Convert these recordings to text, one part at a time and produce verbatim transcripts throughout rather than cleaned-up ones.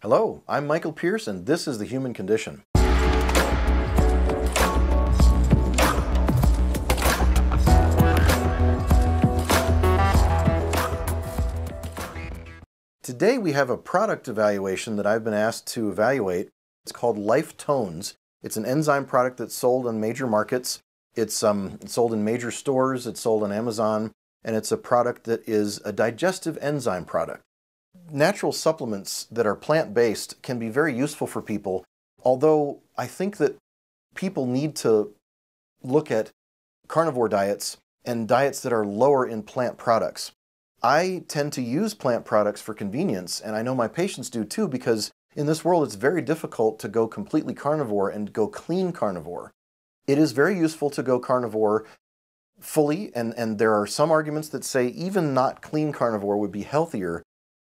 Hello, I'm Michael Pierce, and this is The Human Condition. Today we have a product evaluation that I've been asked to evaluate. It's called Lifetones. It's an enzyme product that's sold on major markets. It's, um, it's sold in major stores, it's sold on Amazon, and it's a product that is a digestive enzyme product. Natural supplements that are plant-based can be very useful for people, although I think that people need to look at carnivore diets and diets that are lower in plant products. I tend to use plant products for convenience, and I know my patients do too, because in this world it's very difficult to go completely carnivore and go clean carnivore. It is very useful to go carnivore fully, and, and there are some arguments that say even not clean carnivore would be healthier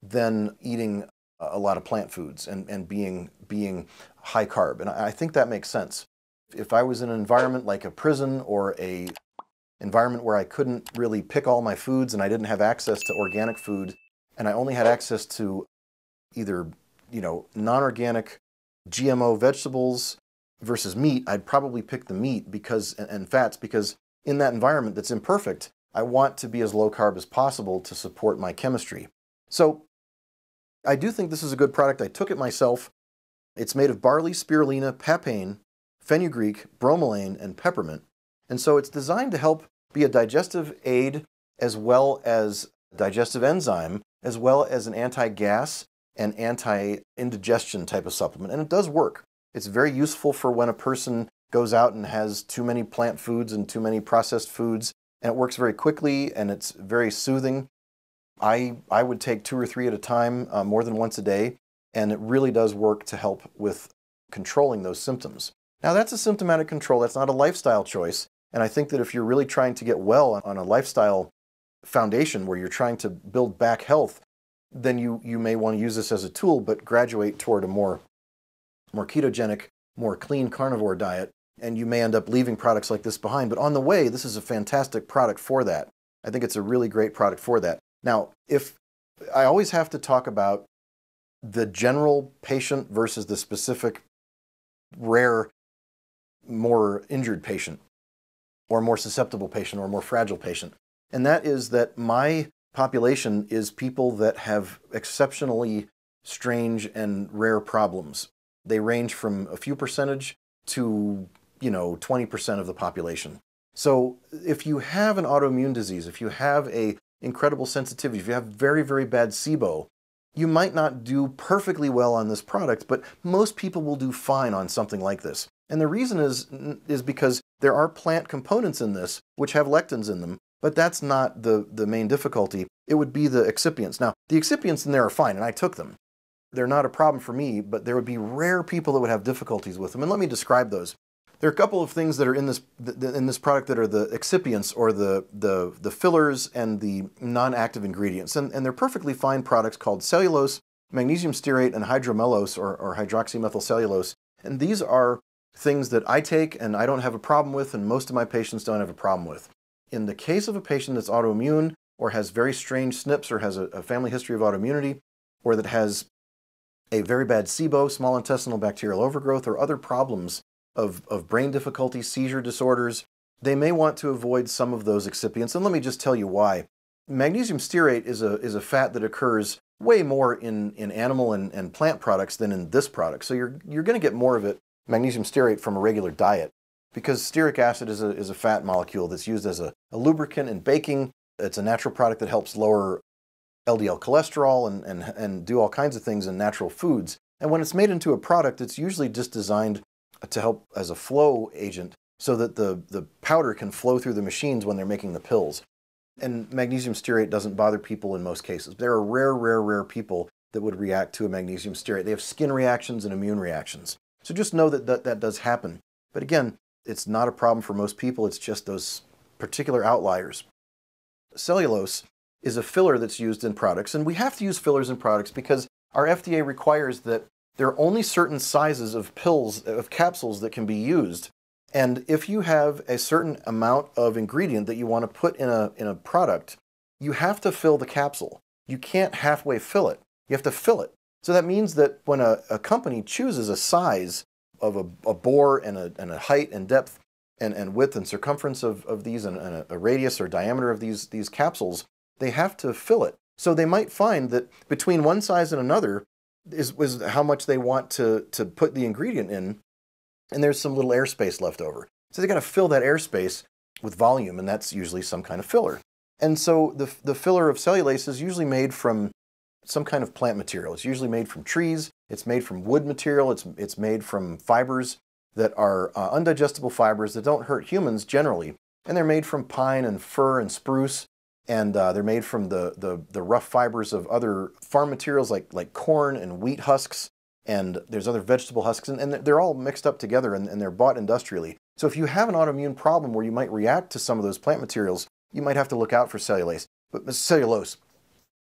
than eating a lot of plant foods and, and being, being high carb. And I think that makes sense. If I was in an environment like a prison or a environment where I couldn't really pick all my foods and I didn't have access to organic food and I only had access to either, you know, non-organic G M O vegetables versus meat, I'd probably pick the meat because and fats because in that environment that's imperfect, I want to be as low carb as possible to support my chemistry. So I do think this is a good product. I took it myself. It's made of barley, spirulina, papain, fenugreek, bromelain, and peppermint. And so it's designed to help be a digestive aid as well as digestive enzyme, as well as an anti-gas and anti-indigestion type of supplement. And it does work. It's very useful for when a person goes out and has too many plant foods and too many processed foods. And it works very quickly and it's very soothing. I, I would take two or three at a time, uh, more than once a day, and it really does work to help with controlling those symptoms. Now that's a symptomatic control, that's not a lifestyle choice, and I think that if you're really trying to get well on a lifestyle foundation where you're trying to build back health, then you, you may want to use this as a tool, but graduate toward a more, more ketogenic, more clean carnivore diet, and you may end up leaving products like this behind. But on the way, this is a fantastic product for that. I think it's a really great product for that. Now, if I always have to talk about the general patient versus the specific rare, more injured patient or more susceptible patient or more fragile patient. And that is that my population is people that have exceptionally strange and rare problems. They range from a few percentage to, you know, twenty percent of the population. So if you have an autoimmune disease, if you have a incredible sensitivity, if you have very, very bad S I B O, you might not do perfectly well on this product, but most people will do fine on something like this. And the reason is, is because there are plant components in this which have lectins in them, but that's not the, the main difficulty. It would be the excipients. Now, the excipients in there are fine, and I took them. They're not a problem for me, but there would be rare people that would have difficulties with them. And let me describe those. There are a couple of things that are in this, in this product that are the excipients or the, the, the fillers and the non-active ingredients. And, and they're perfectly fine products called cellulose, magnesium stearate, and hydromellose or, or hydroxymethylcellulose. And these are things that I take and I don't have a problem with and most of my patients don't have a problem with. In the case of a patient that's autoimmune or has very strange S N Ps or has a, a family history of autoimmunity or that has a very bad S I B O, small intestinal bacterial overgrowth, or other problems Of, of brain difficulties, seizure disorders, they may want to avoid some of those excipients. And let me just tell you why. Magnesium stearate is a, is a fat that occurs way more in, in animal and, and plant products than in this product. So you're, you're going to get more of it, magnesium stearate, from a regular diet because stearic acid is a, is a fat molecule that's used as a, a lubricant in baking. It's a natural product that helps lower L D L cholesterol and, and, and do all kinds of things in natural foods. And when it's made into a product, it's usually just designed to help as a flow agent so that the, the powder can flow through the machines when they're making the pills. And magnesium stearate doesn't bother people in most cases. There are rare, rare, rare people that would react to a magnesium stearate. They have skin reactions and immune reactions. So just know that that, that does happen. But again, it's not a problem for most people. It's just those particular outliers. Cellulose is a filler that's used in products. And we have to use fillers in products because our F D A requires that there are only certain sizes of pills, of capsules that can be used. And if you have a certain amount of ingredient that you want to put in a, in a product, you have to fill the capsule. You can't halfway fill it. You have to fill it. So that means that when a, a company chooses a size of a, a bore and a, and a height and depth and, and width and circumference of, of these and, and a radius or diameter of these, these capsules, they have to fill it. So they might find that between one size and another is, is how much they want to, to put the ingredient in, and there's some little airspace left over. So they got to fill that airspace with volume, and that's usually some kind of filler. And so the, the filler of cellulase is usually made from some kind of plant material. It's usually made from trees, it's made from wood material, it's, it's made from fibers that are uh, undigestible fibers that don't hurt humans generally. And they're made from pine and fir and spruce, and uh, they're made from the, the, the rough fibers of other farm materials like, like corn and wheat husks, and there's other vegetable husks, and, and they're all mixed up together and, and they're bought industrially. So if you have an autoimmune problem where you might react to some of those plant materials, you might have to look out for cellulase, but cellulose.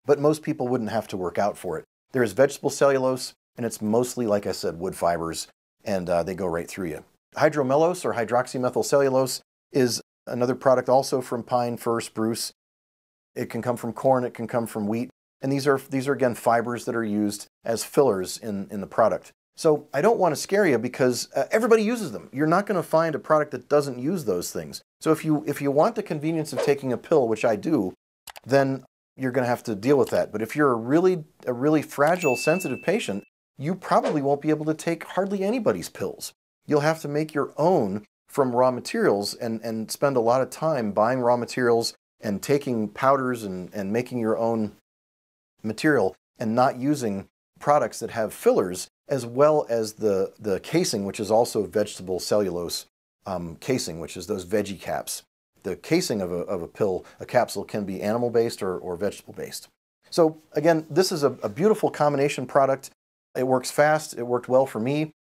But most people wouldn't have to work out for it. There is vegetable cellulose, and it's mostly, like I said, wood fibers, and uh, they go right through you. Hydromellose, or hydroxymethylcellulose, is another product also from pine, fir, spruce. It can come from corn, it can come from wheat, and these are, these are again, fibers that are used as fillers in, in the product. So I don't want to scare you because uh, everybody uses them. You're not going to find a product that doesn't use those things. So if you, if you want the convenience of taking a pill, which I do, then you're going to have to deal with that. But if you're a really, a really fragile, sensitive patient, you probably won't be able to take hardly anybody's pills. You'll have to make your own from raw materials and, and spend a lot of time buying raw materials and taking powders and, and making your own material and not using products that have fillers, as well as the, the casing, which is also vegetable cellulose um, casing, which is those veggie caps. The casing of a, of a pill, a capsule, can be animal-based or, or vegetable-based. So again, this is a, a beautiful combination product. It works fast. It worked well for me.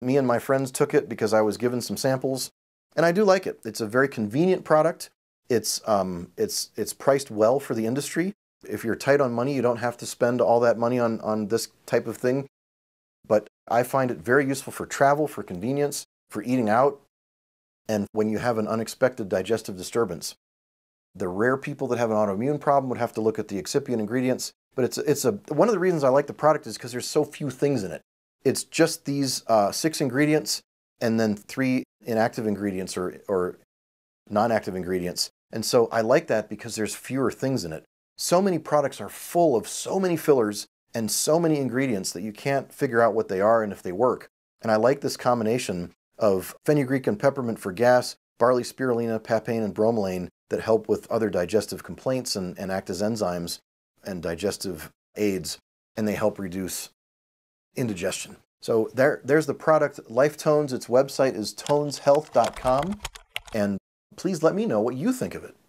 Me and my friends took it because I was given some samples, and I do like it. It's a very convenient product. It's, um, it's, it's priced well for the industry. If you're tight on money, you don't have to spend all that money on, on this type of thing. But I find it very useful for travel, for convenience, for eating out, and when you have an unexpected digestive disturbance. The rare people that have an autoimmune problem would have to look at the excipient ingredients, but it's, it's a, one of the reasons I like the product is because there's so few things in it. It's just these uh, six ingredients and then three inactive ingredients or, or non-active ingredients. And so I like that because there's fewer things in it. So many products are full of so many fillers and so many ingredients that you can't figure out what they are and if they work. And I like this combination of fenugreek and peppermint for gas, barley spirulina, papain, and bromelain that help with other digestive complaints and, and act as enzymes and digestive aids, and they help reduce indigestion. So there, there's the product, Lifetones. Its website is tones health dot com, and please let me know what you think of it.